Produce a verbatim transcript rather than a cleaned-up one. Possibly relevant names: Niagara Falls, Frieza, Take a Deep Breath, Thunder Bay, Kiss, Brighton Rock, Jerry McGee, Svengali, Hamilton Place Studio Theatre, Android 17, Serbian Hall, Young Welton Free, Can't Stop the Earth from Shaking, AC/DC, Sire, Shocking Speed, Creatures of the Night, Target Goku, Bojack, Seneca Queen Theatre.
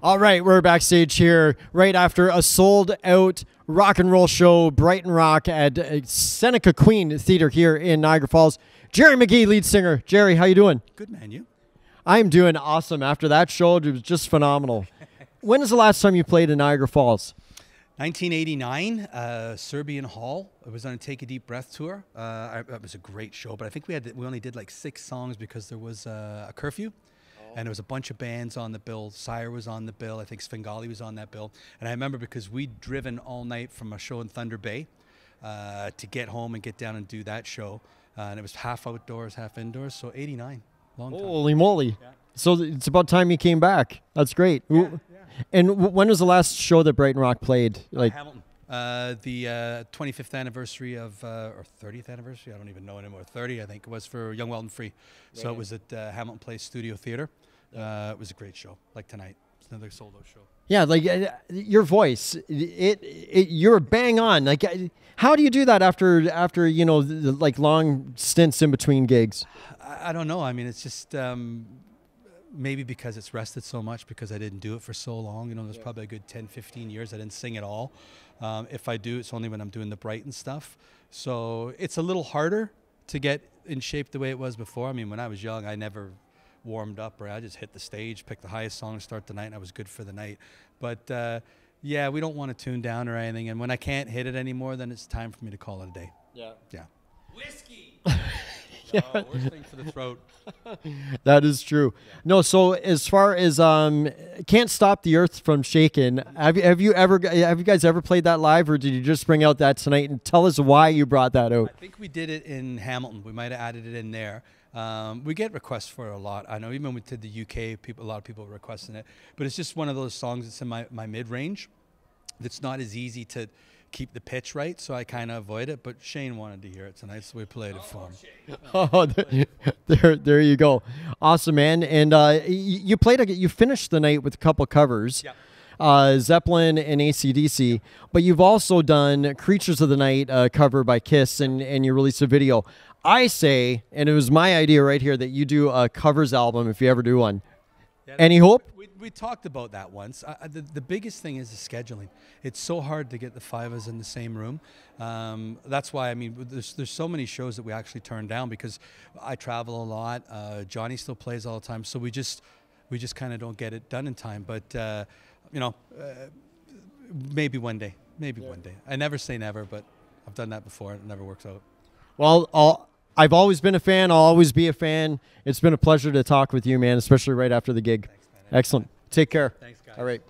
All right, we're backstage here right after a sold-out rock and roll show, Brighton Rock at Seneca Queen Theatre here in Niagara Falls. Jerry McGee, lead singer. Jerry, how you doing? Good, man. You? I'm doing awesome. After that show, it was just phenomenal. When was the last time you played in Niagara Falls? nineteen eighty-nine, uh, Serbian Hall. It was on a Take a Deep Breath tour. Uh, it was a great show, but I think we had we only did like six songs because there was uh, a curfew. And there was a bunch of bands on the bill. Sire was on the bill. I think Svengali was on that bill. And I remember because we'd driven all night from a show in Thunder Bay uh, to get home and get down and do that show. Uh, and it was half outdoors, half indoors. So eighty-nine, long time. Holy moly. Yeah. So it's about time you came back. That's great. Yeah, yeah. And w when was the last show that Brighton Rock played? Like Hamilton. Uh, the uh, twenty-fifth anniversary of, uh, or thirtieth anniversary, I don't even know anymore, thirty I think it was, for Young Welton Free. Right. So it was at uh, Hamilton Place Studio Theatre. Uh, it was a great show, like tonight. It's another solo show. Yeah, like uh, your voice, it, it, you're bang on. Like, how do you do that after, after you know, the, like long stints in between gigs? I, I don't know. I mean, it's just... Um, maybe because it's rested so much, because I didn't do it for so long. You know, there's yeah. probably a good ten, fifteen years I didn't sing at all. Um, if I do, it's only when I'm doing the Brighton stuff. So it's a little harder to get in shape the way it was before. I mean, when I was young, I never warmed up, or I just hit the stage, picked the highest song to start the night, and I was good for the night. But uh, yeah, we don't want to tune down or anything. And when I can't hit it anymore, then it's time for me to call it a day. Yeah. Yeah. Whiskey. Yeah. Oh, worst thing for the throat. That is true. Yeah. No, so as far as um, Can't Stop the Earth from Shaking, have you, have you ever have you guys ever played that live, or did you just bring out that tonight? And tell us why you brought that out. I think we did it in Hamilton. We might have added it in there. Um, we get requests for it a lot. I know even when we did the U K, people a lot of people were requesting it. But it's just one of those songs that's in my my mid range. That's not as easy to keep the pitch right, so I kind of avoid it, but Shane wanted to hear it tonight, so we played it for him. Oh, there, there, there you go. Awesome, man. And uh, you played, a, you finished the night with a couple covers, yeah. uh, Zeppelin and A C D C, but you've also done Creatures of the Night, uh, cover by Kiss, and, and you released a video. I say, and it was my idea right here, that you do a covers album if you ever do one. Yeah, Any hope? We, we talked about that once. I, the, the biggest thing is the scheduling. It's so hard to get the five of us in the same room. Um, that's why, I mean, there's, there's so many shows that we actually turn down because I travel a lot. Uh, Johnny still plays all the time. So we just, we just kind of don't get it done in time. But, uh, you know, uh, maybe one day. Maybe yeah. one day. I never say never, but I've done that before. It never works out. Well, I'll... I've always been a fan. I'll always be a fan. It's been a pleasure to talk with you, man, especially right after the gig. Thanks, man. Excellent. Take care. Thanks, guys. All right.